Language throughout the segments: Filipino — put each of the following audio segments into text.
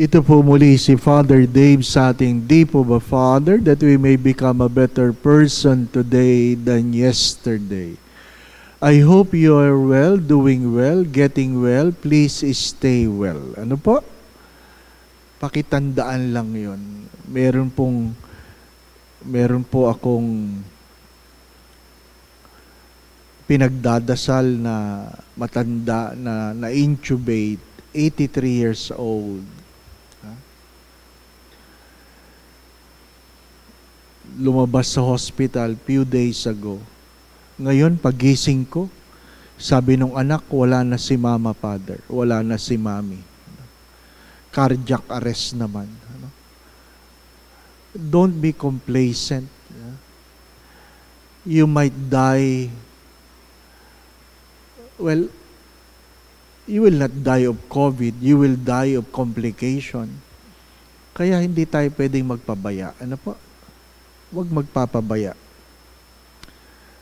Ito po muli si Father Dave sa ating Deep of a Father, that we may become a better person today than yesterday. I hope you are well, doing well, getting well. Please stay well. Ano po? Pakitandaan lang yun. Meron po akong pinagdadasal na matanda na na-intubate, 83 years old. Lumabas sa hospital few days ago. Ngayon, pagising ko, sabi nung anak, wala na si mama, father. Wala na si mami. Cardiac arrest naman. Don't be complacent. You might die. Well, you will not die of COVID. You will die of complication. Kaya hindi tayo pwedeng magpabaya. Ano po? Huwag magpapabaya.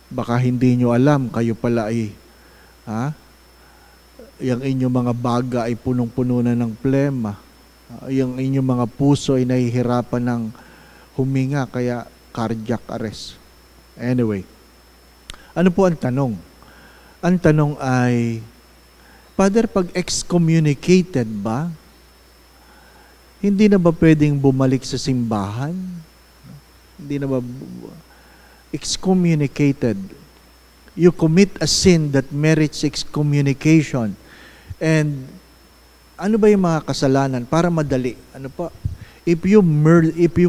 Baka hindi nyo alam, kayo pala ay, yung inyong mga baga ay punong-puno na ng plema. Yung inyong mga puso ay nahihirapan ng huminga, kaya cardiac arrest. Anyway, ano po ang tanong? Ang tanong ay, Father, pag excommunicated ba, hindi na ba pwedeng bumalik sa simbahan? Hindi na ba excommunicated? You commit a sin that merits excommunication. And ano ba yung mga kasalanan? Para madali. Ano pa? If you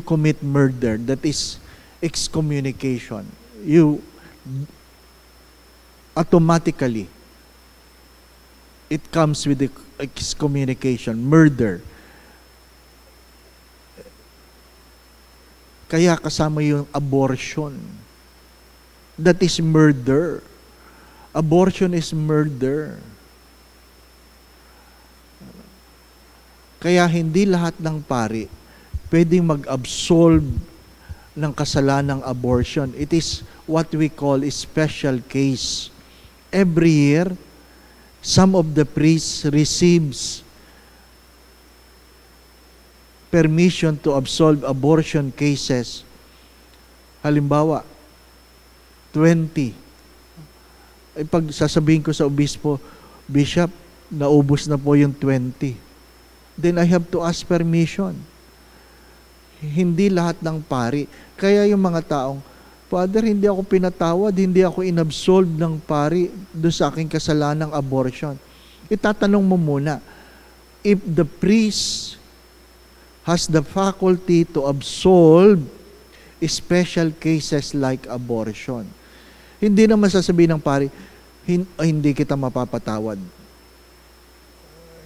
commit murder, that is excommunication. You automatically, it comes with the excommunication, murder. Kaya kasama yung abortion. That is murder. Abortion is murder. Kaya hindi lahat ng pari pwedeng mag-absolve ng kasalanang abortion. It is what we call a special case. Every year, some of the priests receives permission to absolve abortion cases. Halimbawa, 20. Ay, pag sasabihin ko sa obispo, Bishop, naubos na po yung 20. Then I have to ask permission. Hindi lahat ng pari. Kaya yung mga taong, Father, hindi ako pinatawad, hindi ako inabsolve ng pari doon sa aking kasalanang abortion. Itatanong mo muna, if the priest has the faculty to absolve special cases like abortion. Hindi na masasabihin ng pari, hindi kita mapapatawad.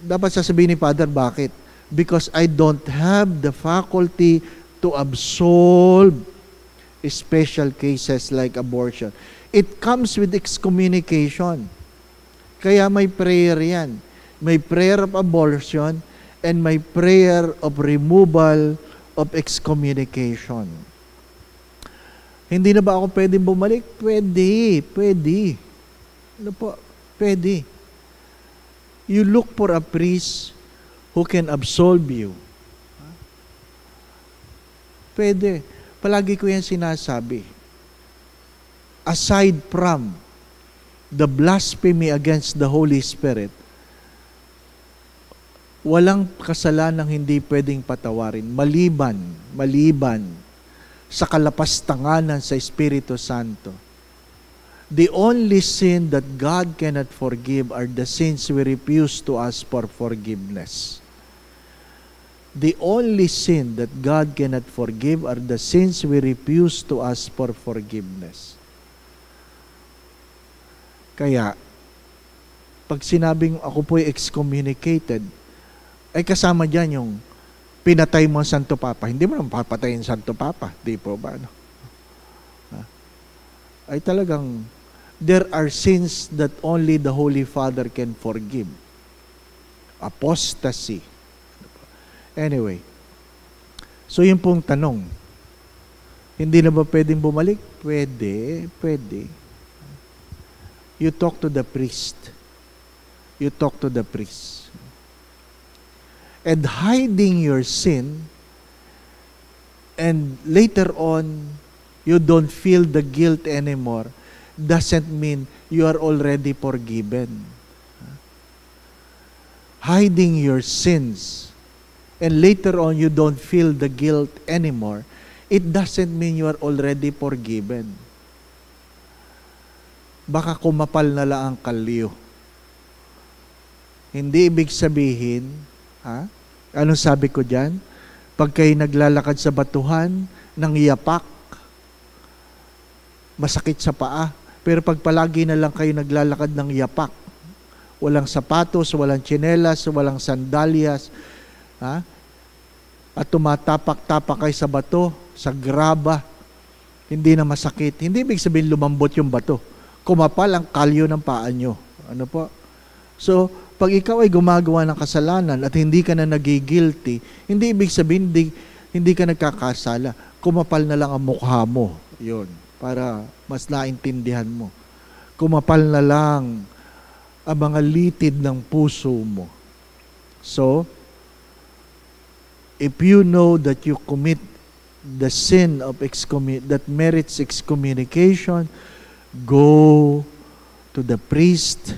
Dapat sasabihin ni Father, bakit? Because I don't have the faculty to absolve special cases like abortion. It comes with excommunication. Kaya may prayer yan. May prayer of abortion, and my prayer of removal of excommunication. Hindi na ba ako pwedeng bumalik? Pwede, pwede. Ano po? Pwede. You look for a priest who can absolve you. Pwede. Palagi ko yan sinasabi. Aside from the blasphemy against the Holy Spirit, walang kasalanang hindi pwedeng patawarin, maliban sa kalapastanganan sa Espiritu Santo. The only sin that God cannot forgive are the sins we refuse to ask for forgiveness. The only sin that God cannot forgive are the sins we refuse to ask for forgiveness. Kaya, pag sinabing ako po'y excommunicated, ay kasama dyan yung pinatay mo ang Santo Papa. Hindi mo naman papatayin ang Santo Papa. Di po ba? Ano? Ay talagang, there are sins that only the Holy Father can forgive. Apostasy. Anyway, so yun pong tanong, hindi na ba pwedeng bumalik? Pwede, pwede. You talk to the priest. You talk to the priest. and hiding your sin, and later on, you don't feel the guilt anymore, doesn't mean you are already forgiven. Hiding your sins, and later on, you don't feel the guilt anymore, it doesn't mean you are already forgiven. Baka kumapal na lang ang kalyo. Hindi ibig sabihin, ha? Anong sabi ko dyan? Pag kayo naglalakad sa batuhan, nangyapak, masakit sa paa. Pero pag palagi na lang kayo naglalakad ng yapak, walang sapatos, walang tsinelas, walang sandalyas, ha? At tumatapak-tapak kayo sa bato, sa graba, hindi na masakit. Hindi ibig sabihin lumambot yung bato. Kumapal ang kalyo ng paa nyo. Ano po? So, pag ikaw ay gumagawa ng kasalanan at hindi ka na nagigilty, hindi ibig sabihin hindi ka nagkakasala. Kumapal na lang ang mukha mo. Yun. Para mas naintindihan mo. Kumapal na lang ang mga litid ng puso mo. So, if you know that you commit the sin of that merits excommunication, go to the priest,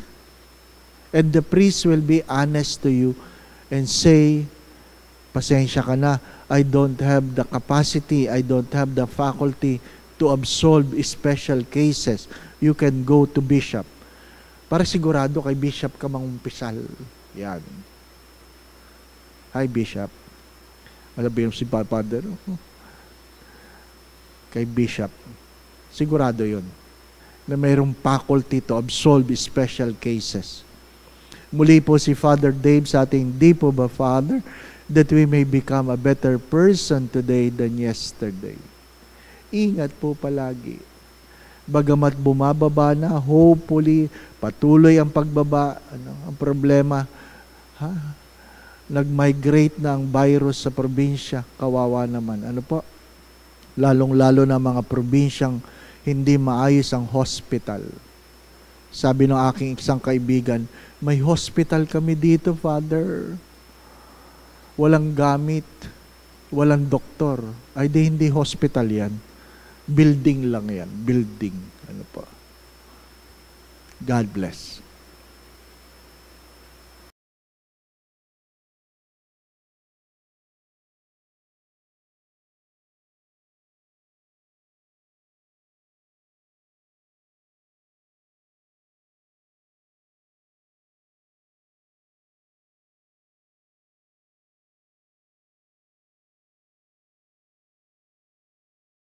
and the priest will be honest to you and say, pasensya ka na, I don't have the capacity, I don't have the faculty to absolve special cases. You can go to bishop. Para sigurado kay bishop ka mangumpisal. Yan. Hi, bishop. Alam ba yung si Father? Kay bishop. Sigurado yun. Na mayroong faculty to absolve special cases. Muli po si Father Dave sa ating Di Po Ba Father, that we may become a better person today than yesterday. Ingat po palagi. Bagamat bumababa na, hopefully, patuloy ang pagbaba, ang problema, ha? Nag-migrate na ang virus sa probinsya, kawawa naman. Ano po? Lalong-lalo na mga probinsyang hindi maayos ang hospital. Sabi ng aking isang kaibigan, may hospital kami dito, Father. Walang gamit, walang doktor. Ay di, hindi hospital yan. Building lang yan, building. Ano pa? God bless.